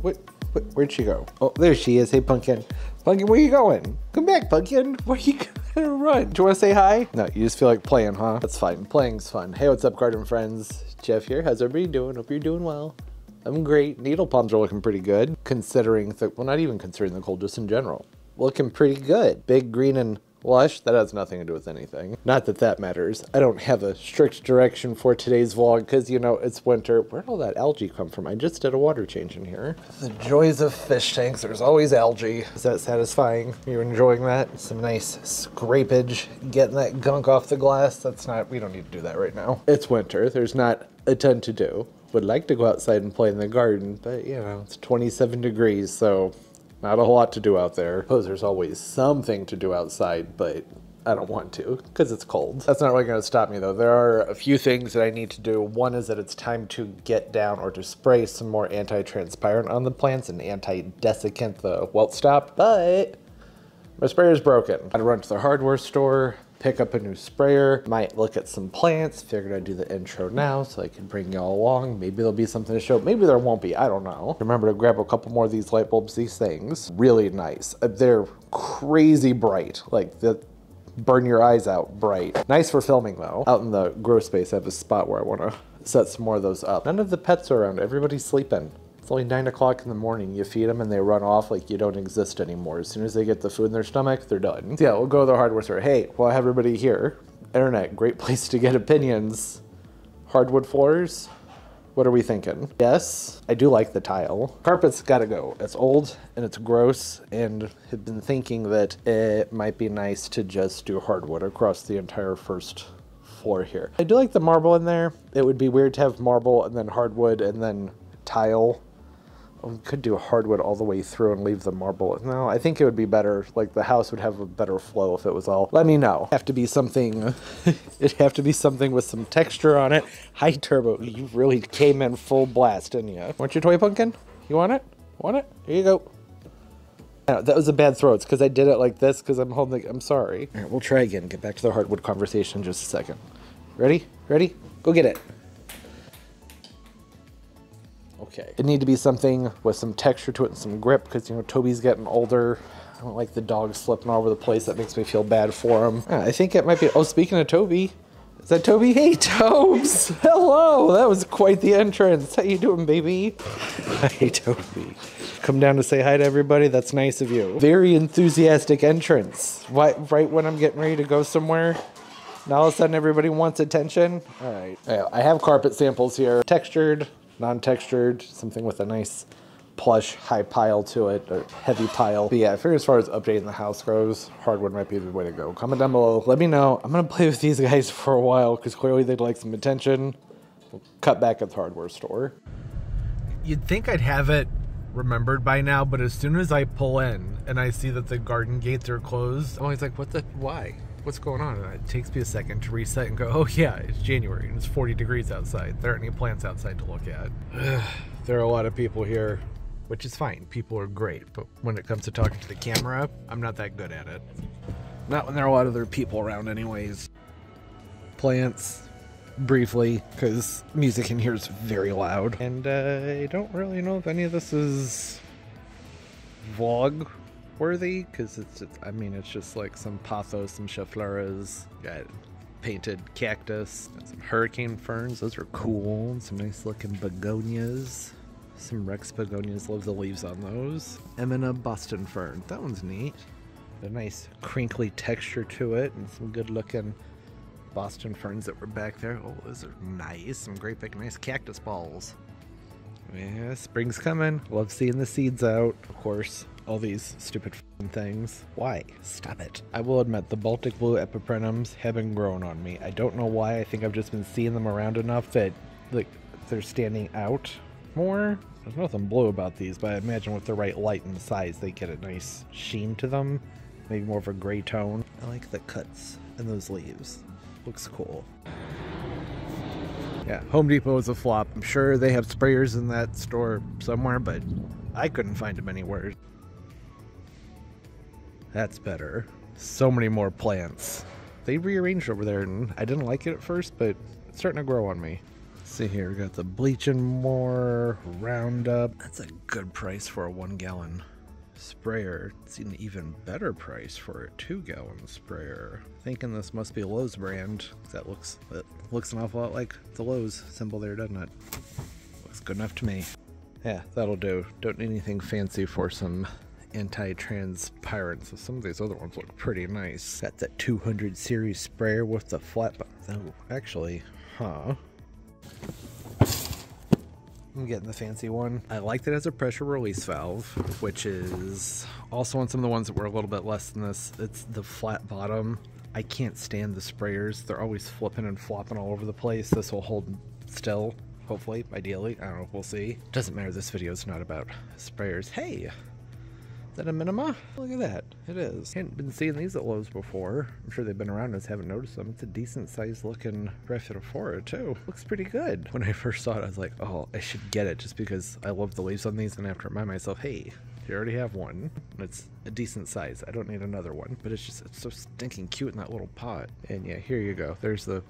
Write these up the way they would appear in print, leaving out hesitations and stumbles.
Put, where'd she go? Oh, there she is. Hey, Pumpkin. Pumpkin, where you going? Come back, Pumpkin. Where you gonna run? Do you wanna say hi? No, you just feel like playing, huh? That's fine. Playing's fun. Hey, what's up, garden friends? Jeff here. How's everybody doing? Hope you're doing well. I'm great. Needle palms are looking pretty good, considering the, well, not even considering the cold, just in general. Looking pretty good. Big, green, and lush. That has nothing to do with anything. Not that that matters. I don't have a strict direction for today's vlog because, you know, it's winter. Where'd all that algae come from? I just did a water change in here. The joys of fish tanks. There's always algae. Is that satisfying? You enjoying that? Some nice scrapage, getting that gunk off the glass. That's not, we don't need to do that right now. It's winter. There's not a ton to do. Would like to go outside and play in the garden, but you know, it's 27 degrees, so not a whole lot to do out there. I suppose there's always something to do outside, but I don't want to because it's cold. That's not really going to stop me though. There are a few things that I need to do. One is that it's time to get down or to spray some more anti-transpirant on the plants and anti-desiccant, the wilt stop, but my sprayer's broken. I had to run to the hardware store, pick up a new sprayer, might look at some plants, figured I'd do the intro now so I can bring y'all along. Maybe there'll be something to show, maybe there won't be, I don't know. Remember to grab a couple more of these light bulbs, these things. Really nice, they're crazy bright, like the burn your eyes out bright. Nice for filming though. Out in the grow space I have a spot where I wanna set some more of those up. None of the pets are around, everybody's sleeping. It's only 9 o'clock in the morning. You feed them and they run off like you don't exist anymore. As soon as they get the food in their stomach, they're done. So yeah, we'll go to the hardware store. Hey, well, I have everybody here. Internet, great place to get opinions. Hardwood floors, what are we thinking? Yes, I do like the tile. Carpet's gotta go. It's old and it's gross, and have been thinking that it might be nice to just do hardwood across the entire first floor here. I do like the marble in there. It would be weird to have marble and then hardwood and then tile. We could do hardwood all the way through and leave the marble. No, I think it would be better. Like the house would have a better flow if it was all, let me know. Have to be something, it'd have to be something with some texture on it. Hi Turbo, you really came in full blast, didn't you? Want your toy pumpkin? You want it? Want it? Here you go. No, that was a bad throw. It's because I did it like this because I'm holding, I'm sorry. All right, we'll try again. Get back to the hardwood conversation in just a second. Ready? Ready? Go get it. Okay. It need to be something with some texture to it and some grip because, you know, Toby's getting older. I don't like the dog slipping all over the place. That makes me feel bad for him. I think it might be, oh, speaking of Toby, is that Toby? Hey, Tobes! Hello! That was quite the entrance. How you doing, baby? Hi, Toby. Come down to say hi to everybody. That's nice of you. Very enthusiastic entrance. Right when I'm getting ready to go somewhere. Now all of a sudden everybody wants attention. All right. I have carpet samples here. Textured. Non-textured, something with a nice plush high pile to it, or heavy pile. But yeah, I figure as far as updating the house goes, hardwood might be the way to go. Comment down below, let me know. I'm gonna play with these guys for a while because clearly they'd like some attention. We'll cut back at the hardware store. You'd think I'd have it remembered by now, but as soon as I pull in and I see that the garden gates are closed, I'm always like, what the, why? What's going on? And it takes me a second to reset and go, oh yeah, it's January and it's 40 degrees outside. There aren't any plants outside to look at. There are a lot of people here, which is fine. People are great, but when it comes to talking to the camera, I'm not that good at it. Not when there are a lot of other people around anyways. Plants, briefly, because music in here is very loud. And I don't really know if any of this is vlog worthy, because it's just, I mean, it's just like some pothos, some chafleras, got painted cactus, got some hurricane ferns, those are cool, and some nice looking begonias, some Rex begonias, love the leaves on those. Emina Boston fern, that one's neat, a nice crinkly texture to it, and some good looking Boston ferns that were back there. Oh, those are nice, some great big nice cactus balls. Yeah, spring's coming, love seeing the seeds out, of course. All these stupid things. Why? Stop it. I will admit the Baltic Blue Epipremnums haven't grown on me. I don't know why. I think I've just been seeing them around enough that like they're standing out more. There's nothing blue about these, but I imagine with the right light and size, they get a nice sheen to them. Maybe more of a gray tone. I like the cuts in those leaves. Looks cool. Yeah, Home Depot is a flop. I'm sure they have sprayers in that store somewhere, but I couldn't find them anywhere. That's better. So many more plants. They rearranged over there and I didn't like it at first, but it's starting to grow on me. See here, we got the bleach and more, Roundup. That's a good price for a 1 gallon sprayer. It's an even better price for a 2 gallon sprayer. Thinking this must be a Lowes brand. That looks an awful lot like the Lowes symbol there, doesn't it? Looks good enough to me. Yeah, that'll do. Don't need anything fancy for some anti-transpirant. So some of these other ones look pretty nice. Got that 200 series sprayer with the flat. Oh, actually, huh? I'm getting the fancy one. I liked it as a pressure release valve, which is also on some of the ones that were a little bit less than this. It's the flat bottom. I can't stand the sprayers. They're always flipping and flopping all over the place. This will hold still, hopefully, ideally. I don't know, we'll see. Doesn't matter, this video's not about sprayers. Hey! Is that a Minima? Look at that, it is. Hadn't been seeing these at Lowe's before. I'm sure they've been around, I just haven't noticed them. It's a decent sized looking Graftatophora too. Looks pretty good. When I first saw it, I was like, oh, I should get it just because I love the leaves on these, and I have to remind myself, hey, you already have one. It's a decent size, I don't need another one. But it's just, it's so stinking cute in that little pot. And yeah, here you go, there's the,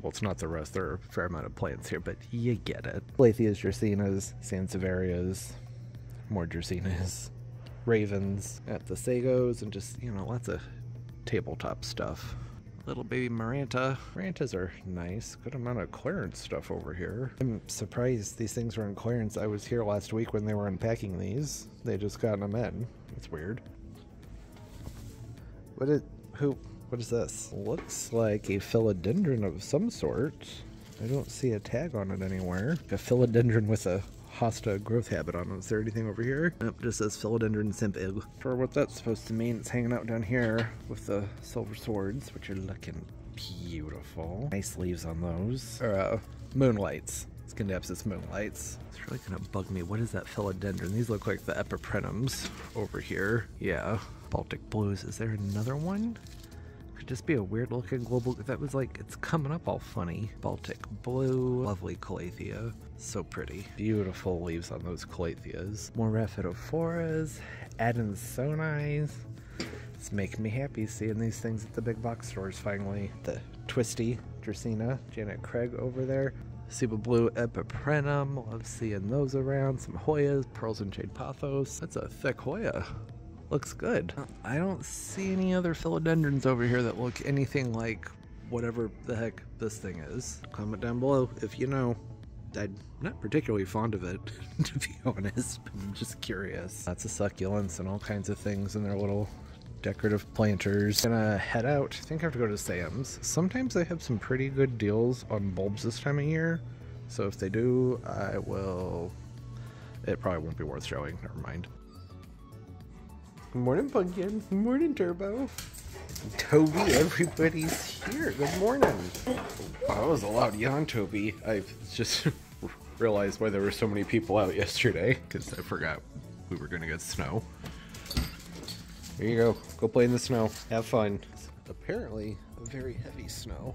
well, it's not the rest, there are a fair amount of plants here, but you get it. Calatheas, Dracenas, Sansevierias, more Dracenas. Ravens at the Sagos, and just, you know, lots of tabletop stuff. Little baby Maranta. Marantas are nice. Good amount of clearance stuff over here. I'm surprised these things were in clearance. I was here last week when they were unpacking these. They just got them in. It's weird. What is this? Looks like a philodendron of some sort. I don't see a tag on it anywhere. A philodendron with a hosta growth habit on them. Is there anything over here? Nope, just says Philodendron Simpig. For what that's supposed to mean, it's hanging out down here with the silver swords, which are looking beautiful. Nice leaves on those. Or, moonlights. Skindapsus moonlights. It's really gonna bug me. What is that Philodendron? These look like the Epipremnums over here. Yeah. Baltic Blues. Is there another one? Could just be a weird looking global. That was like, it's coming up all funny. Baltic Blue. Lovely Calathea. So pretty. Beautiful leaves on those Calatheas. More Rhaphidophoras, Adansonines. It's making me happy seeing these things at the big box stores finally. The Twisty Dracena, Janet Craig over there. Ciba Blue Epipremnum, love seeing those around. Some Hoyas, Pearls and Jade Pothos. That's a thick Hoya. Looks good. I don't see any other philodendrons over here that look anything like whatever the heck this thing is. Comment down below if you know. I'm not particularly fond of it, to be honest. I'm just curious. Lots of succulents and all kinds of things in their little decorative planters. Gonna head out. I think I have to go to Sam's. Sometimes they have some pretty good deals on bulbs this time of year. So if they do, I will... It probably won't be worth showing. Never mind. Good morning, Pumpkin. Good morning, Turbo. Toby, everybody's here. Good morning. That was a loud yawn, Toby. I just realized why there were so many people out yesterday, because I forgot we were going to get snow. Here you go. Go play in the snow. Have fun. It's apparently a very heavy snow.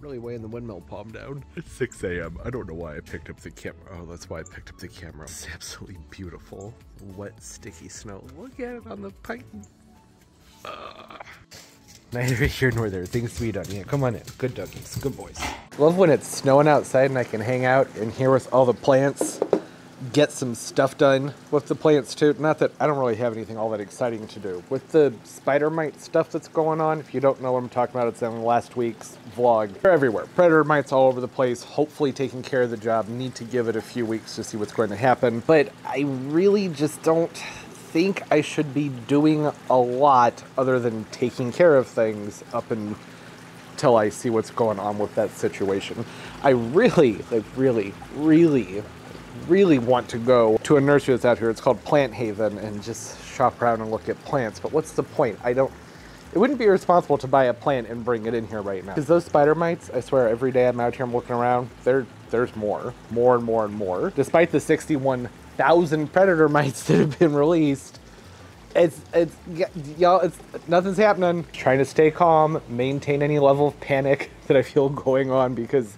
Really weighing the windmill palm down. It's 6 a.m. I don't know why I picked up the camera. Oh, that's why I picked up the camera. It's absolutely beautiful. Wet, sticky snow. Look at it on the pipe. Neither here nor there. Things to be done. Yeah, come on in. Good doggies. Good boys. Love when it's snowing outside and I can hang out in here with all the plants. Get some stuff done with the plants too. Not that I don't really have anything all that exciting to do. With the spider mite stuff that's going on, if you don't know what I'm talking about, it's in last week's vlog. They're everywhere. Predator mites all over the place, hopefully taking care of the job. Need to give it a few weeks to see what's going to happen. But I really just don't think I should be doing a lot other than taking care of things up until I see what's going on with that situation. I really, like really want to go to a nursery that's out here. It's called Plant Haven, and just shop around and look at plants. But what's the point? I don't, it wouldn't be responsible to buy a plant and bring it in here right now. Because those spider mites, I swear every day I'm out here, I'm looking around, there's more and more and more. Despite the 61,000 predator mites that have been released, it's y'all, it's, nothing's happening. Trying to stay calm, maintain any level of panic that I feel going on, because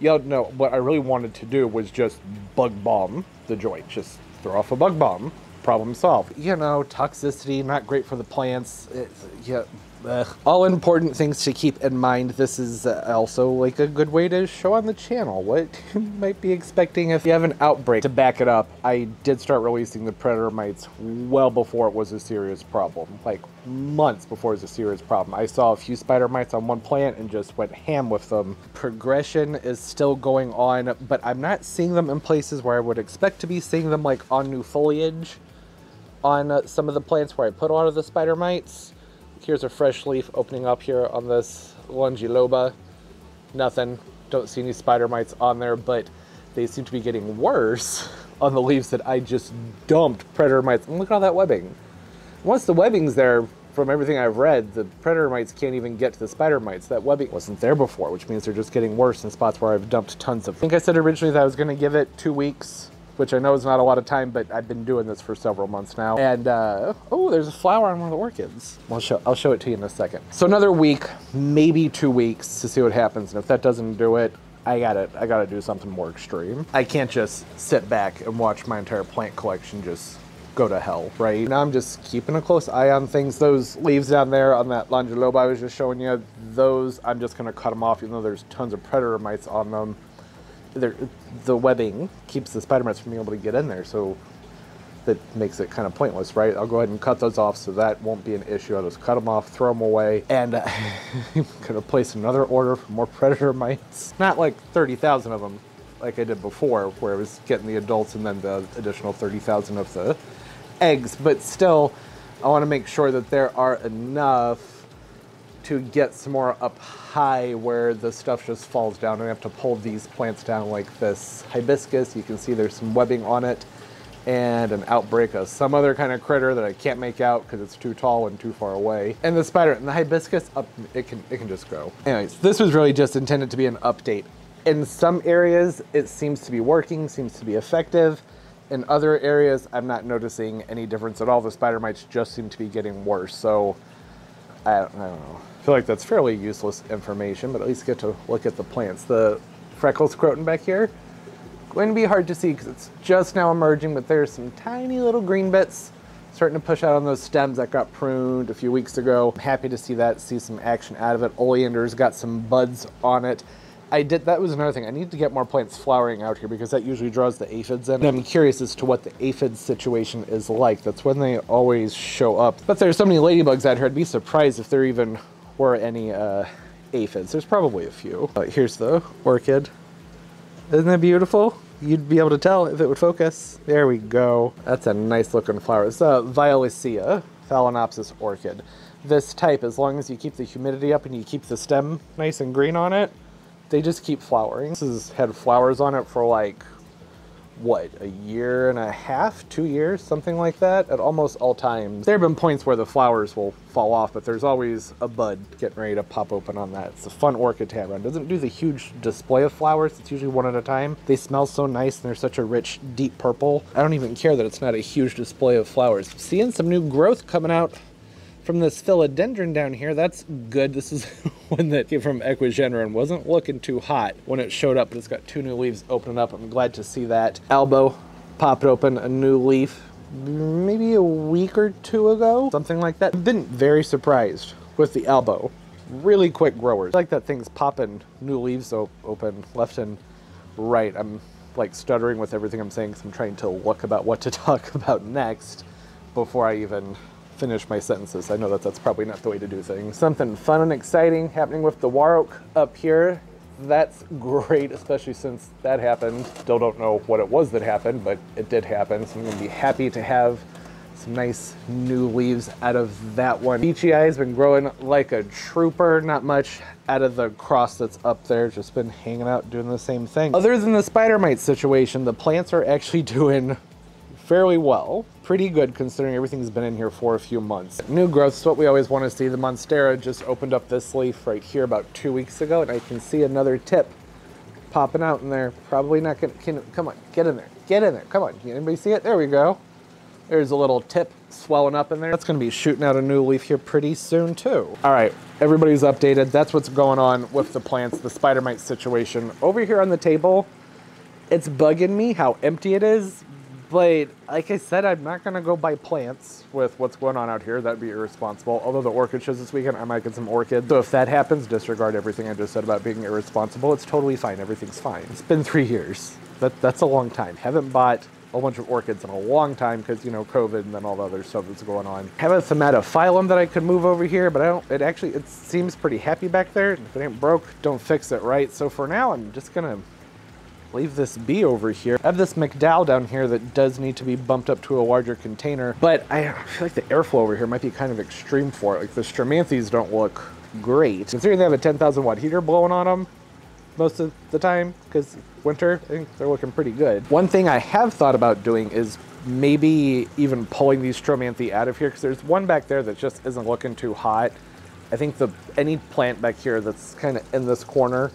y'all know what I really wanted to do was just bug bomb the joint. Just throw off a bug bomb. Problem solved. You know, toxicity, not great for the plants. It's, yeah, All important things to keep in mind. This is also like a good way to show on the channel what you might be expecting if you have an outbreak to back it up. I did start releasing the predator mites well before it was a serious problem, like months before it was a serious problem. I saw a few spider mites on one plant and just went ham with them. Progression is still going on, but I'm not seeing them in places where I would expect to be seeing them, like on new foliage on some of the plants where I put a lot of the spider mites. Here's a fresh leaf opening up here on this Longiloba. Nothing, don't see any spider mites on there, but they seem to be getting worse on the leaves that I just dumped predator mites. And look at all that webbing. Once the webbing's there, from everything I've read, the predator mites can't even get to the spider mites. That webbing wasn't there before, which means they're just getting worse in spots where I've dumped tons of them. I think I said originally that I was gonna give it 2 weeks, which I know is not a lot of time, but I've been doing this for several months now. And, oh, there's a flower on one of the orchids. I'll show it to you in a second. So another week, maybe 2 weeks to see what happens. And if that doesn't do it, I gotta do something more extreme. I can't just sit back and watch my entire plant collection just go to hell, right? Now I'm just keeping a close eye on things. Those leaves down there on that Longiloba I was just showing you, those, I'm just gonna cut them off even though there's tons of predator mites on them. The webbing keeps the spider mites from being able to get in there, so that makes it kind of pointless, right? I'll go ahead and cut those off so that won't be an issue. I'll just cut them off, throw them away, and I'm gonna place another order for more predator mites. Not like 30,000 of them like I did before, where I was getting the adults and then the additional 30,000 of the eggs, but still, I wanna make sure that there are enough to get some more up high where the stuff just falls down, and we have to pull these plants down like this hibiscus. You can see there's some webbing on it and an outbreak of some other kind of critter that I can't make out because it's too tall and too far away. And the spider and the hibiscus, up, it can just go. Anyways, this was really just intended to be an update. In some areas, it seems to be working, seems to be effective. In other areas, I'm not noticing any difference at all. The spider mites just seem to be getting worse, so I don't know. I feel like that's fairly useless information, but at least get to look at the plants. The freckle scrotum back here, going to be hard to see because it's just now emerging, but there's some tiny little green bits starting to push out on those stems that got pruned a few weeks ago. I'm happy to see that, see some action out of it. Oleander's got some buds on it. That was another thing. I need to get more plants flowering out here because that usually draws the aphids in. And I'm curious as to what the aphid situation is like. That's when they always show up. But there's so many ladybugs out here, I'd be surprised if there even were any aphids. There's probably a few. Here's the orchid. Isn't that beautiful? You'd be able to tell if it would focus. There we go. That's a nice looking flower. It's a Violacea, Phalaenopsis orchid. This type, as long as you keep the humidity up and you keep the stem nice and green on it, they just keep flowering. This has had flowers on it for like, what, a year and a half, 2 years, something like that, at almost all times. There have been points where the flowers will fall off, but there's always a bud getting ready to pop open on that. It's a fun orchid to have around. It doesn't do the huge display of flowers, it's usually one at a time. They smell so nice and they're such a rich, deep purple. I don't even care that it's not a huge display of flowers. Seeing some new growth coming out from this philodendron down here, that's good. This is one that came from Equigenra and wasn't looking too hot when it showed up, but it's got two new leaves opening up. I'm glad to see that. Albo popped open a new leaf maybe a week or two ago, something like that. I've been very surprised with the Albo. Really quick growers. I like that thing's popping new leaves open left and right. I'm like stuttering with everything I'm saying because I'm trying to look about what to talk about next before I even finish my sentences. I know that's probably not the way to do things. Something fun and exciting happening with the war oak up here. That's great, especially since that happened. Still don't know what it was that happened, but it did happen. So I'm gonna be happy to have some nice new leaves out of that one. Beachy Eye's been growing like a trooper. Not much out of the cross that's up there. Just been hanging out doing the same thing. Other than the spider mite situation, the plants are actually doing fairly well. Pretty good considering everything's been in here for a few months. New growth is what we always want to see. The Monstera just opened up this leaf right here about 2 weeks ago, and I can see another tip popping out in there. Probably not gonna, come on, get in there, get in there, come on. Can anybody see it? There we go. There's a little tip swelling up in there. That's gonna be shooting out a new leaf here pretty soon too. All right, everybody's updated. That's what's going on with the plants, the spider mite situation. Over here on the table, it's bugging me how empty it is. But like I said, I'm not going to go buy plants with what's going on out here. That'd be irresponsible. Although the orchid shows this weekend, I might get some orchids. So if that happens, disregard everything I just said about being irresponsible. It's totally fine. Everything's fine. It's been 3 years. That's a long time. Haven't bought a bunch of orchids in a long time because, you know, COVID and then all the other stuff that's going on. Have a somatophyllum that I could move over here, but I don't, it seems pretty happy back there. If it ain't broke, don't fix it, right? So for now, I'm just gonna leave this bee over here. I have this McDowell down here that does need to be bumped up to a larger container, but I feel like the airflow over here might be kind of extreme for it. Like the Stromathes don't look great. Considering they have a 10,000 watt heater blowing on them most of the time, because winter, I think they're looking pretty good. One thing I have thought about doing is maybe even pulling these Stromathe out of here, because there's one back there that just isn't looking too hot. I think any plant back here that's kind of in this corner,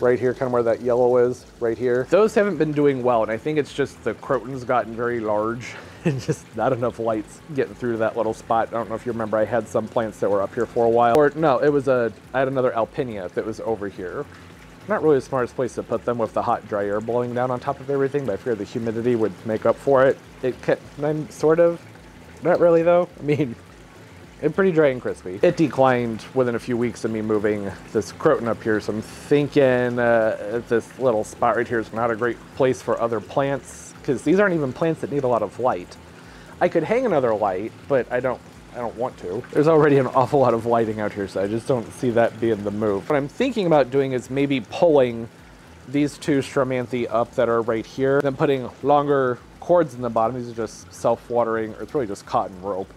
right here, kind of where that yellow is, right here, those haven't been doing well, and I think it's just the croton's gotten very large and just not enough light's getting through to that little spot. I don't know if you remember, I had some plants that were up here for a while, or no, it was I had another Alpinia that was over here. Not really the smartest place to put them with the hot, dry air blowing down on top of everything, but I figured the humidity would make up for it. I'm sort of, not really though. I mean, it's pretty dry and crispy. It declined within a few weeks of me moving this croton up here, so I'm thinking this little spot right here is not a great place for other plants, because these aren't even plants that need a lot of light. I could hang another light, but I don't want to. There's already an awful lot of lighting out here, so I just don't see that being the move. What I'm thinking about doing is maybe pulling these two Stromathe up that are right here, then putting longer cords in the bottom. These are just self-watering, or it's really just cotton rope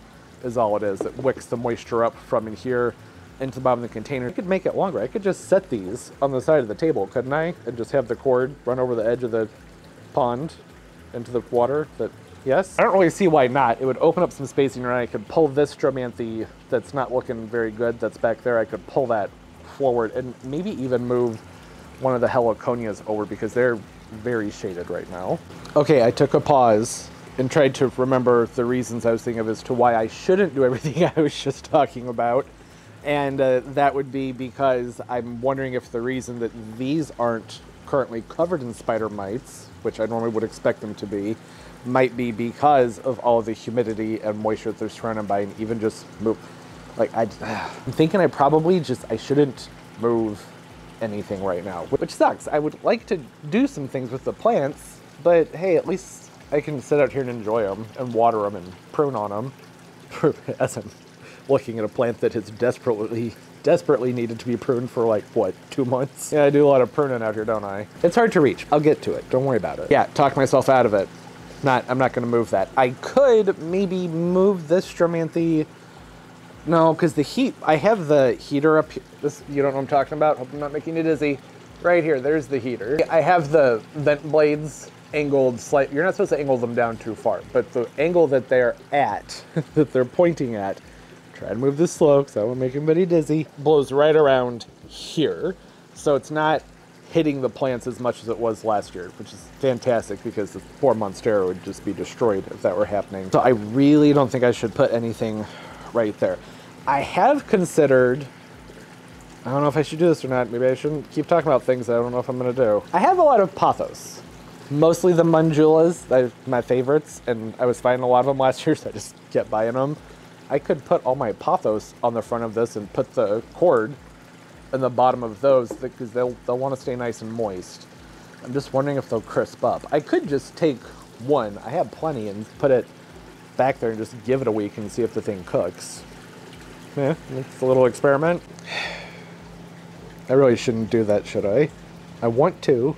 is all it is. It wicks the moisture up from in here into the bottom of the container. I could make it longer. I could just set these on the side of the table, couldn't I? And just have the cord run over the edge of the pond into the water. That, yes. I don't really see why not. It would open up some space in here, and I could pull this Stromathe that's not looking very good, that's back there. I could pull that forward and maybe even move one of the Heliconias over, because they're very shaded right now. Okay, I took a pause and tried to remember the reasons I was thinking of as to why I shouldn't do everything I was just talking about. And that would be because I'm wondering if the reason that these aren't currently covered in spider mites, which I normally would expect them to be, might be because of all the humidity and moisture that they're surrounded by, and even just move. Like, I'm thinking I probably just, I shouldn't move anything right now, which sucks. I would like to do some things with the plants, but hey, at least I can sit out here and enjoy them and water them and prune on them as I'm looking at a plant that has desperately needed to be pruned for like, what, 2 months? Yeah, I do a lot of pruning out here, don't I? It's hard to reach. I'll get to it. Don't worry about it. Yeah, talk myself out of it. I'm not going to move that. I could maybe move this Stromathe. No, because the heat, I have the heater up here. This, you don't know what I'm talking about? Hope I'm not making you dizzy. Right here, there's the heater. I have the vent blades angled slightly. You're not supposed to angle them down too far, but the angle that they're at, that they're pointing at, try to move this slow because I won't make anybody dizzy, blows right around here. So it's not hitting the plants as much as it was last year, which is fantastic, because the 4 Monstera would just be destroyed if that were happening. So I really don't think I should put anything right there. I have considered, I don't know if I should do this or not. Maybe I shouldn't keep talking about things that I don't know if I'm gonna do. I have a lot of pothos. Mostly the Mondulas, they're my favorites, and I was finding a lot of them last year, so I just kept buying them. I could put all my pothos on the front of this and put the cord in the bottom of those, because they'll want to stay nice and moist. I'm just wondering if they'll crisp up. I could just take one, I have plenty, and put it back there and just give it a week and see if the thing cooks. Yeah, it's a little experiment. I really shouldn't do that, should I? I want to.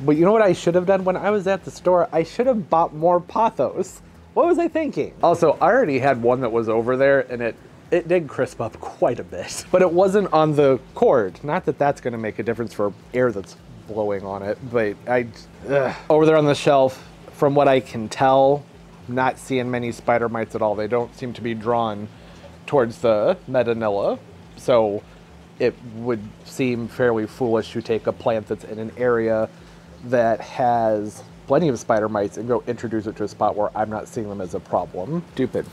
But you know what I should have done when I was at the store? I should have bought more pothos. What was I thinking? Also, I already had one that was over there, and it did crisp up quite a bit. But it wasn't on the cord. Not that that's going to make a difference for air that's blowing on it, but over there on the shelf, from what I can tell, not seeing many spider mites at all. They don't seem to be drawn towards the Metanilla, so it would seem fairly foolish to take a plant that's in an area that has plenty of spider mites and go introduce it to a spot where I'm not seeing them as a problem. Stupid.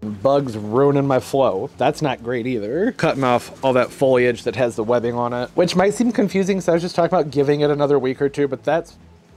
Bugs ruining my flow. That's not great either. Cutting off all that foliage that has the webbing on it, which might seem confusing, so I was just talking about giving it another week or two, but that's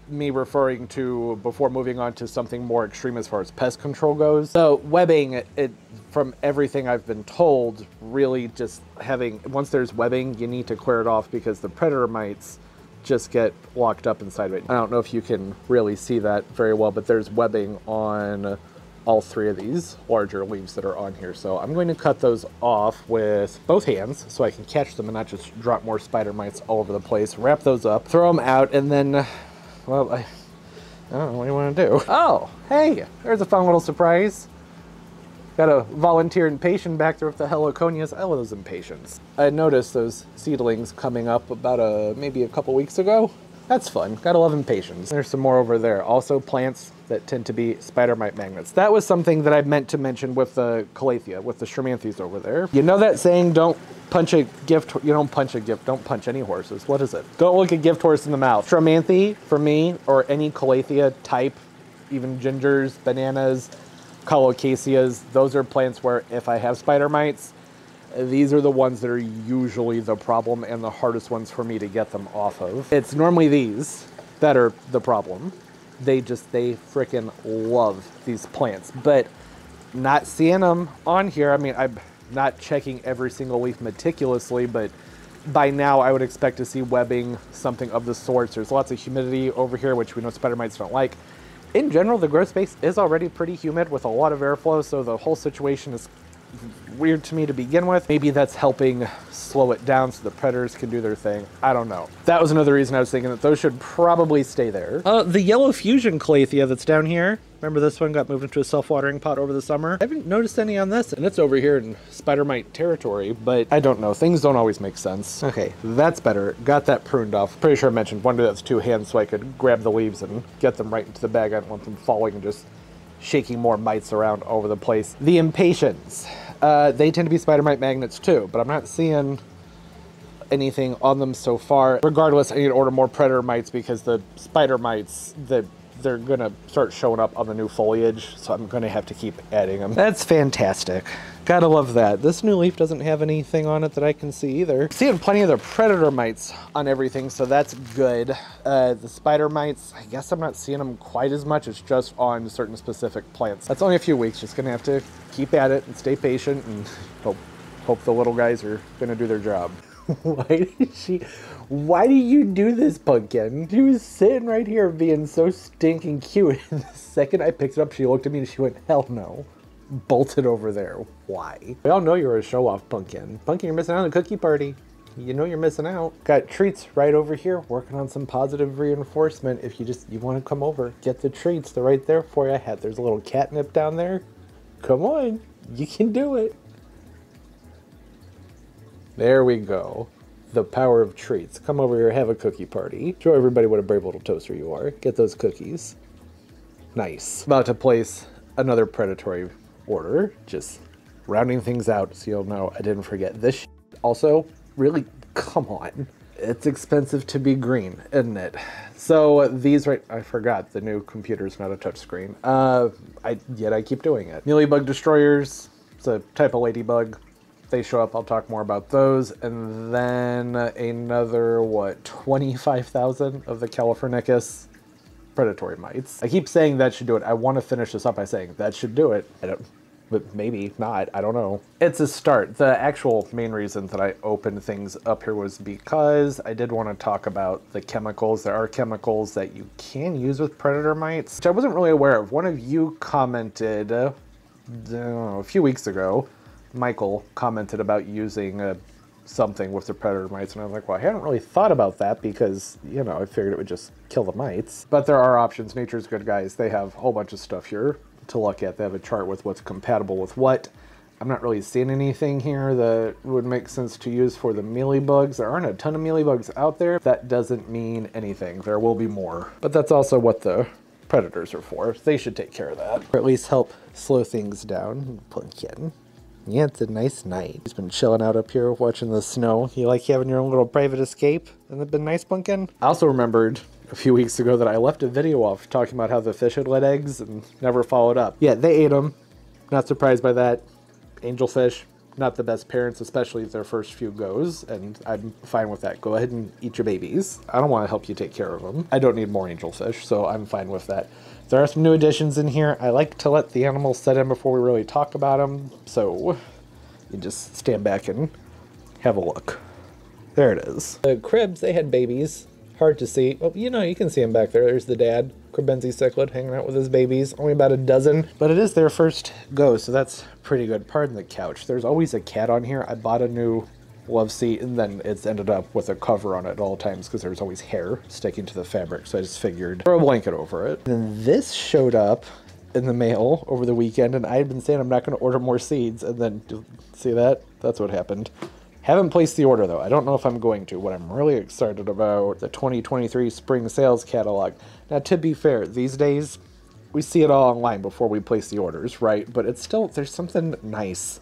me referring to before moving on to something more extreme as far as pest control goes. So webbing, it from everything I've been told, really just having, once there's webbing, you need to clear it off because the predator mites just get locked up inside of it. I don't know if you can really see that very well, but there's webbing on all three of these larger leaves that are on here. So I'm going to cut those off with both hands so I can catch them and not just drop more spider mites all over the place. Wrap those up, throw them out, and then, well, I don't know what you want to do. Oh, hey, there's a fun little surprise. Got a volunteer impatient back there with the Heliconias. I love those impatiens. I noticed those seedlings coming up about maybe a couple weeks ago. That's fun, gotta love impatiens. There's some more over there. Also plants that tend to be spider mite magnets. That was something that I meant to mention with the Calathea, with the Schermanthes over there. You know that saying, don't punch a gift, you don't punch a gift, don't punch any horses. What is it? Don't look a gift horse in the mouth. Schermanthe, for me, or any Calathea type, even gingers, bananas, Colocasias, those are plants where if I have spider mites, these are the ones that are usually the problem and the hardest ones for me to get them off of. It's normally these that are the problem. They freaking love these plants, but not seeing them on here. I mean, I'm not checking every single leaf meticulously, but by now I would expect to see webbing, something of the sorts. There's lots of humidity over here, which we know spider mites don't like. In general, the growth space is already pretty humid with a lot of airflow, so the whole situation is weird to me to begin with. Maybe that's helping slow it down so the predators can do their thing. I don't know. That was another reason I was thinking that those should probably stay there. The yellow fusion Calathea that's down here, remember this one got moved into a self-watering pot over the summer? I haven't noticed any on this, and it's over here in spider mite territory, but I don't know. Things don't always make sense. Okay, that's better. Got that pruned off. Pretty sure I mentioned one of those two hands so I could grab the leaves and get them right into the bag. I don't want them falling and just shaking more mites around over the place. The impatiens. They tend to be spider mite magnets too, but I'm not seeing anything on them so far. Regardless, I need to order more predator mites because the spider mites, they're gonna start showing up on the new foliage, so I'm gonna have to keep adding them. That's fantastic. Gotta love that. This new leaf doesn't have anything on it that I can see either. I'm seeing plenty of the predator mites on everything, so that's good. The spider mites, I guess I'm not seeing them quite as much. It's just on certain specific plants. That's only a few weeks. Just gonna have to keep at it and stay patient and hope the little guys are gonna do their job. Why do you do this, pumpkin? She was sitting right here being so stinking cute, and the second I picked it up, she looked at me and she went, hell no. Bolted over there. Why? We all know you're a show-off, pumpkin. Pumpkin, you're missing out on the cookie party. You know you're missing out. Got treats right over here, working on some positive reinforcement. If you want to come over, get the treats. They're right there for you. There's a little catnip down there. Come on, you can do it. There we go. The power of treats. Come over here, have a cookie party. Show everybody what a brave little toaster you are. Get those cookies. Nice. About to place another predatory order. Just rounding things out so you'll know I didn't forget this shit. Also, really, come on. It's expensive to be green, isn't it? So these right, I forgot the new computer's not a touch screen. Yet I keep doing it. Mealybug destroyers. It's a type of ladybug. They show up, I'll talk more about those. And then another, what, 25,000 of the Calaphragnicus predatory mites. I keep saying that should do it. I want to finish this up by saying that should do it. But maybe not, I don't know. It's a start. The actual main reason that I opened things up here was because I did want to talk about the chemicals. There are chemicals that you can use with predator mites, which I wasn't really aware of. One of you commented a few weeks ago, Michael commented about using something with the predator mites, and I was like, well, I hadn't really thought about that because, you know, I figured it would just kill the mites. But there are options. Nature's Good Guys, they have a whole bunch of stuff here to look at. They have a chart with what's compatible with what. I'm not really seeing anything here that would make sense to use for the mealybugs. There aren't a ton of mealybugs out there. That doesn't mean anything. There will be more. But that's also what the predators are for. They should take care of that. Or at least help slow things down. Pumpkin. Yeah, it's a nice night. He's been chilling out up here watching the snow. You like having your own little private escape? Hasn't it been nice, Pumpkin? I also remembered a few weeks ago that I left a video off talking about how the fish had laid eggs and never followed up. Yeah, they ate them. Not surprised by that. Angelfish, not the best parents, especially their first few goes, and I'm fine with that. Go ahead and eat your babies. I don't want to help you take care of them. I don't need more angelfish, so I'm fine with that. There are some new additions in here. I like to let the animals set in before we really talk about them, so you just stand back and have a look. There it is. The cribs, they had babies. Hard to see. Oh, you know, you can see him back there. There's the dad, Crebenzi cichlid, hanging out with his babies. Only about a dozen, but it is their first go, so that's pretty good. Pardon the couch. There's always a cat on here. I bought a new love seat, and then it's ended up with a cover on it at all times because there was always hair sticking to the fabric, so I just figured throw a blanket over it. Then this showed up in the mail over the weekend, and I had been saying I'm not going to order more seeds, and then, see that? That's what happened. Haven't placed the order though. I don't know if I'm going to. What I'm really excited about, the 2023 spring sales catalog. Now, to be fair, these days we see it all online before we place the orders, right? But it's still, there's something nice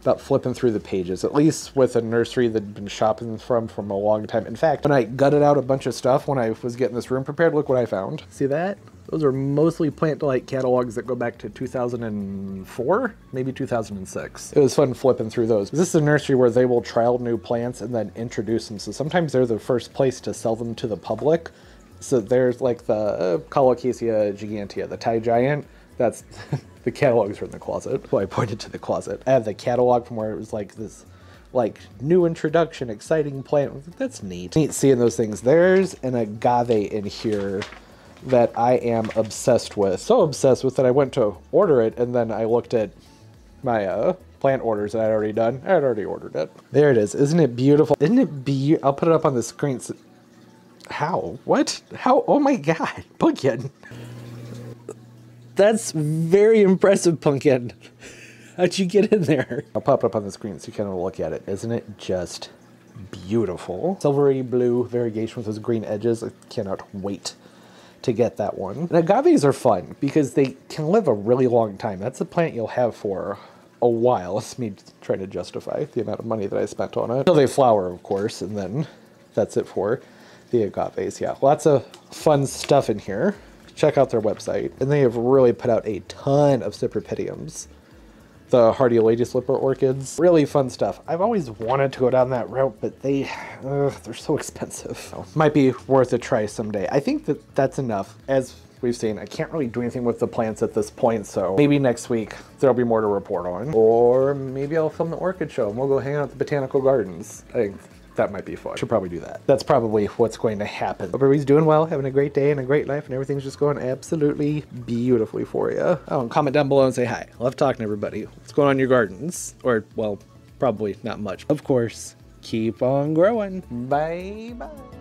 about flipping through the pages, at least with a nursery that I've been shopping from a long time. In fact, when I gutted out a bunch of stuff when I was getting this room prepared, look what I found. See that? Those are mostly Plant Delight catalogs that go back to 2004, maybe 2006. It was fun flipping through those. This is a nursery where they will trial new plants and then introduce them. So sometimes they're the first place to sell them to the public. So there's like the Colocasia gigantea, the Thai giant. That's the catalogs are in the closet. Well, I pointed to the closet. I have the catalog from where it was like this, like new introduction, exciting plant. That's neat. Neat seeing those things. There's an agave in here that I am obsessed with. So obsessed with that I went to order it, and then I looked at my plant orders that I'd already done. I had already ordered it. There it is. Isn't it beautiful? Isn't it be? I'll put it up on the screen. How? What? How? Oh my god. Pumpkin. That's very impressive, pumpkin. How'd you get in there? I'll pop it up on the screen so you can look at it. Isn't it just beautiful? Silvery blue variegation with those green edges. I cannot wait to get that one. And agaves are fun because they can live a really long time. That's a plant you'll have for a while. It's me trying to justify the amount of money that I spent on it. Until they flower, of course, and then that's it for the agaves. Yeah, lots of fun stuff in here. Check out their website. And they have really put out a ton of Cypripediums, the hardy lady slipper orchids. Really fun stuff. I've always wanted to go down that route, but they're so expensive. Oh, might be worth a try someday. I think that that's enough. As we've seen, I can't really do anything with the plants at this point, so maybe next week there'll be more to report on. Or maybe I'll film the orchid show and we'll go hang out at the botanical gardens. I think that might be fun. Should probably do that. That's probably what's going to happen. Everybody's doing well, having a great day and a great life, and everything's just going absolutely beautifully for you. Oh, and comment down below and say hi. Love talking to everybody. What's going on in your gardens? Or, well, probably not much. Of course, keep on growing. Bye-bye.